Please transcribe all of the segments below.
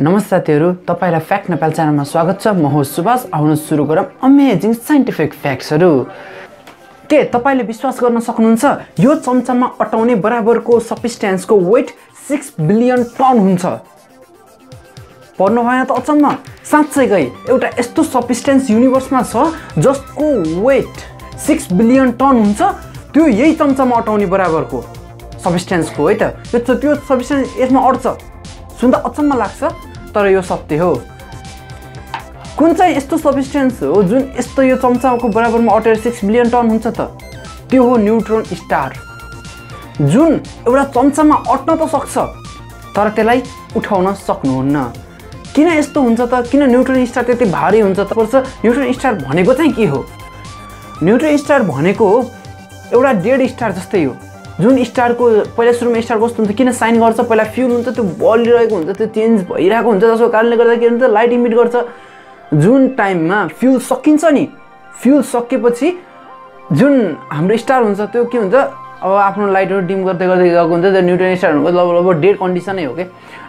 नमस्ते साथीहरु, तपाईलाई फ्याक्ट नेपाल च्यानलमा स्वागत छ। म हो सुभाष। आउनु सुरु गरौँ अमेजिङ साइन्टिफिक फ्याक्ट्सहरु। के तपाईले विश्वास गर्न सक्नुहुन्छ यो चम्चामा अटाउने बराबरको सब्स्ट्यान्सको वेट 6 बिलियन टन हुन्छ? पढ्नु भएन त अचम्म। साँच्चैकै एउटा यस्तो सब्स्ट्यान्स युनिभर्समा छ जसको वेट 6 बिलियन टन हुन्छ। त्यो यही चम्चामा अटाउने बराबरको सब्स्ट्यान्सको हो त। त्यो सब्स्ट्यान्स यसमा अड्छ, सुन्दा अचम्म लाग्छ, तर यो सत्य हो। कुन चाहिँ यस्तो सब्स्ट्यान्स हो जुन यस्तो यो चम्चाको बराबरमा अटेर 6 बिलियन टन हुन्छ त? त्यो हो न्युट्रोन स्टार, जुन एउटा चम्चामा अट्न त सक्छ तर त्यसलाई उठाउन सक्नुहुन्न। किन यस्तो हुन्छ त? किन न्युट्रोन स्टार त्यति भारी हुन्छ त? न्युट्रोन स्टार भनेको चाहिँ के हो? न्युट्रोन स्टार भनेको हो एउटा डेड स्टार जस्तै हो, जुन स्टारको पहिला सुरुमा स्टार कस्तो हुन्छ, किन साइन गर्छ, पहिला फ्यूल हुन्छ, त्यो बलिरहेको हुन्छ, त्यो चेन्ज भइरहेको हुन्छ, जसको कारणले गर्दा के हुन्छ, लाइट इमिट गर्छ। जुन टाइममा फ्यूल सकिन्छ नि, फ्यूल सकेपछि जुन हाम्रो स्टार हुन्छ त्यो के हुन्छ, अब आफ्नो लाइटहरू डिम गर्दै गर्दै गएको हुन्छ। त्यो न्युट्रोन स्टार लगभग डेड कन्डिसनै हो। के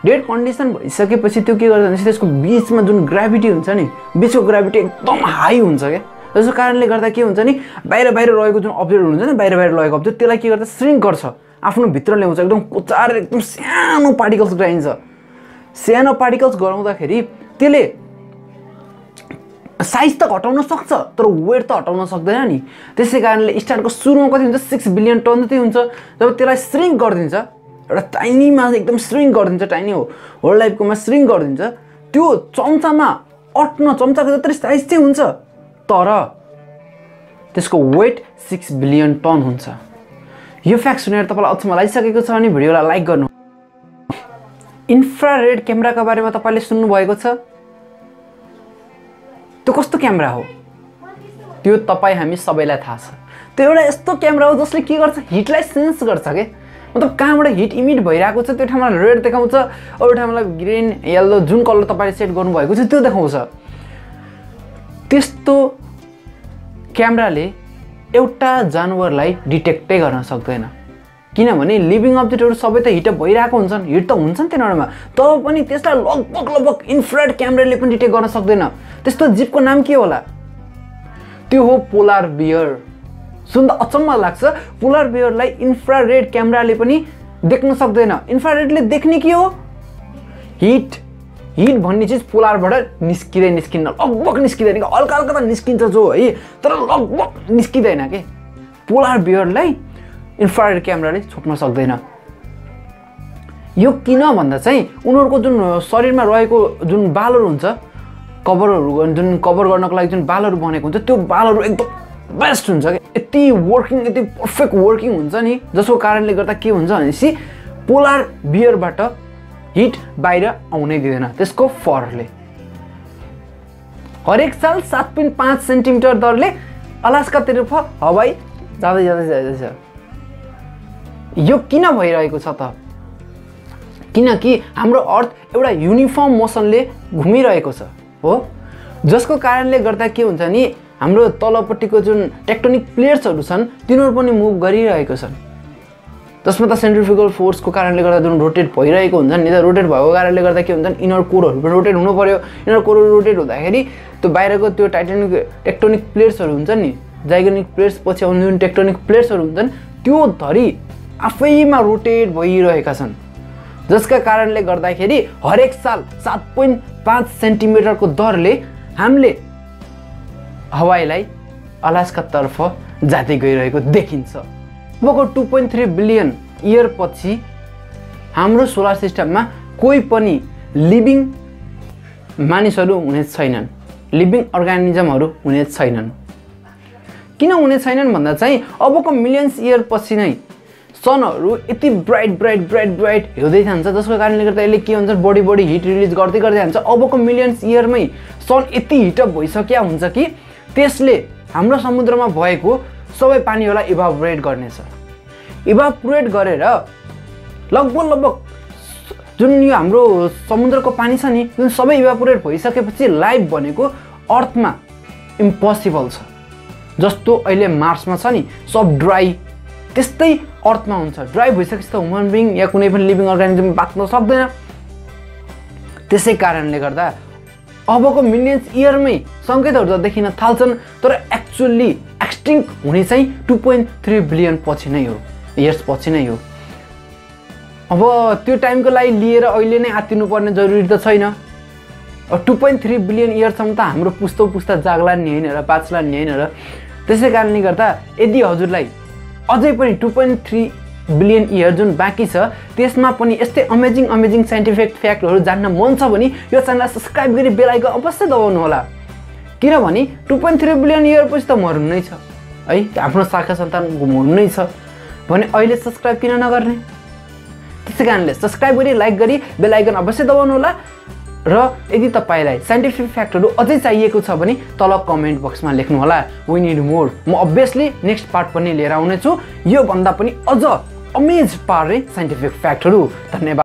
डेड कन्डिसन भइसकेपछि त्यो के गर्छ भने त्यसको बीचमा जुन ग्राभिटी हुन्छ नि, बीचको ग्राभिटी एकदम हाई हुन्छ। क्या जसको कारणले गर्दा के हुन्छ नि, बाहिर रहेको जुन अब्जेक्ट हुन्छ नि, बाहिर रहेको अब्जेक्ट त्यसलाई के गर्छ, श्रिङ्क गर्छ, आफ्नो भित्र ल्याउँछ, एकदम कोचाएर एकदम सानो पार्टिकल्स गराइन्छ। सानो पार्टिकल्स गराउँदाखेरि त्यसले साइज त घटाउन सक्छ तर वेट त हटाउन सक्दैन नि। त्यसै कारणले स्टारको सुरुमा कति हुन्छ, 6 बिलियन टन जति हुन्छ। जब त्यसलाई श्रिङ्क गरिदिन्छ, एउटा टाइनीमा एकदम श्रिङ्क गरिदिन्छ, टाइनी होल टाइपकोमा श्रिङ्क गरिदिन्छ, त्यो चम्चामा अट्न चम्चाको जत्रै साइज चाहिँ हुन्छ तर त्यसको वेट 6 बिलियन टन हुन्छ। यो फ्याक्ट सुनेर तपाईँलाई अचम्म लागिसकेको छ भने भिडियोलाई लाइक गर्नु। इन्फ्रारेड क्यामेराको बारेमा तपाईँले सुन्नुभएको छ। त्यो कस्तो क्यामेरा हो? त्यो हामी सबैलाई थाहा छ। त्यो एउटा यस्तो क्यामेरा हो जसले के गर्छ, हिटलाई सेन्स गर्छ। के मतलब कहाँबाट हिट इमिट भइरहेको छ त्यो ठाउँमा रेड देखाउँछ, अरू ठाउँमा ग्रिन येल्लो जुन कलर तपाईँले सेट गर्नुभएको छ त्यो देखाउँछ। त्यस्तो क्यामेराले एउटा जानवरलाई डिटेक्टै गर्न सक्दैन, किनभने लिभिङ अब्जेक्टहरू सबै त हिटअप भइरहेको हुन्छन्, हिट त हुन्छन् त्यो नर्मलमा, तर पनि त्यसलाई लगभग इन्फ्रारेड क्यामेराले पनि डिटेक्ट गर्न सक्दैन। त्यस्तो जीवको नाम के होला? त्यो हो पोलार बियर। सुन्दा अचम्म लाग्छ, पोलार बियरलाई इन्फ्रारेड क्यामेराले पनि देख्न सक्दैन। इन्फ्रारेडले देख्ने के हो? हिट। हिट भन्ने चिज पोलारबाट निस्किँदैन, लगभग निस्किँदैन, हल्का हल्का त निस्किन्छ जो है, तर लगभग निस्किँदैन। के पोलार बियरलाई इन्फ्रारेड क्यामेराले छोप्न सक्दैन। यो किन भन्दा चाहिँ उनीहरूको जुन शरीरमा रहेको जुन बालहरू हुन्छ, कभरहरू, जुन कभर गर्नको लागि जुन बालहरू बनेको हुन्छ, त्यो बालहरू एकदम बेस्ट हुन्छ। कि यति वर्किङ, यति पर्फेक्ट वर्किङ हुन्छ नि, जसको कारणले गर्दा के हुन्छ भनेपछि पोलार बियरबाट हिट बाहिर आउनै दिँदैन त्यसको फरले। हरेक साल 7.5 सेन्टिमिटर दरले अलास्कातर्फ हवाई जाँदै जाँदै जाँदैछ। यो किन भइरहेको छ त? किनकि हाम्रो अर्थ एउटा युनिफर्म मोसनले घुमिरहेको छ हो, जसको कारणले गर्दा के हुन्छ नि, हाम्रो तलपट्टिको जुन टेक्टोनिक प्लेट्सहरू छन् तिनीहरू पनि मुभ गरिरहेको छन्, जसमा त सेन्ट्रिफ्युगल फोर्सको कारणले गर्दा जुन रोटेट भइरहेको हुन्छ नि, त रोटेट भएको कारणले गर्दा के हुन्छ नि, इनर कोरहरू पनि रोटेट हुनु पर्यो। इनर कोरहरू रोटेट हुँदाखेरि त्यो बाहिरको त्यो टाइटानिक टेक्टोनिक प्लेट्सहरू हुन्छ नि, जाइगोनिक प्लेट्स पछि आउने जुन टेक्टोनिक प्लेट्सहरू हुन्छन् त्यो धरी आफैमा रोटेट भइरहेका छन्, जसका कारणले गर्दाखेरि हरेक साल 7.5 सेन्टिमिटरको दरले हामीले हवाईलाई अलास्कातर्फ जाँदै गइरहेको देखिन्छ। लगभग 2.3 बिलियन इयर पछि हाम्रो सोलर सिस्टममा कोही पनि लिभिङ मानिसहरू हुने छैनन्, लिभिङ अर्गानिजमहरू हुने छैनन्। किन हुने छैनन् भन्दा चाहिँ अबको मिलियन्स इयर पछि नै सनहरू यति ब्राइट ब्राइट ब्राइट ब्राइट हुँदै जान्छ, जसको कारणले गर्दा यसले के हुन्छ, बढी बढी हिट रिलिज गर्दै गर्दै जान्छ। अबको मिलियन्स इयरमै सन यति हिटअप भइसक्या हुन्छ कि त्यसले हाम्रो समुद्रमा भएको सबै पानीहरूलाई इभापोरेट गर्नेछ। इभापोरेट गरेर लगभग जुन यो हाम्रो समुद्रको पानी छ नि, जुन सबै इभापोरेट भइसकेपछि लाइफ भनेको अर्थमा इम्पोसिबल छ। जस्तो अहिले मार्समा छ नि सब ड्राई, त्यस्तै अर्थमा हुन्छ। ड्राई भइसकेपछि त ह्युमन बिङ या कुनै पनि लिभिङ अर्गानिजम बाँच्न सक्दैन। त्यसै कारणले गर्दा अबको मिलियन्स इयरमै संकेतहरु त देखिन थाल्छन् तर एक्चुअली एक्सटिंक्ट हुने चाहिँ 2.3 बिलियन पछि नै हो, इयर्स पछि नै हो। अब त्यो टाइमको लागि लिएर अहिले नै आतिनु पर्ने जरुरी त छैन। 2.3 बिलियन इयर सम्म त हाम्रो पुस्ता जाग्ला नि हैन र बाँच्ला नि हैन र। त्यसै कारणले गर्दा यदि हजुरलाई अझै पनि 2.3 बिलियन इयर जुन बाँकी छ त्यसमा पनि यस्तै अमेजिङ साइन्टिफिक फ्याक्टहरु जान्न मन छ भने यो च्यानल सब्स्क्राइब गरी बेल आइकन अवश्य दबाउनु होला। किनभने 2.3 बिलियन इयर पछि त मर्नु नै छ है, आफ्नो शाखा सन्तान मर्नु नै छ भने अहिले सब्स्क्राइब किन नगर्ने? त्यसै कारणले सब्स्क्राइब गरी लाइक गरी बेल आइकन अवश्य दबाउनु होला। र यदि तपाईलाई साइन्टिफिक फ्याक्टहरु अझै चाहिएको छ भने तल कमेन्ट बक्समा लेख्नु होला, वी नीड मोर। म अब्भियसली नेक्स्ट पार्ट पनि लिएर आउने छु, यो भन्दा पनि अझ अमेज पार्ने साइन्टिफिक फ्याक्टहरु। धन्यवाद।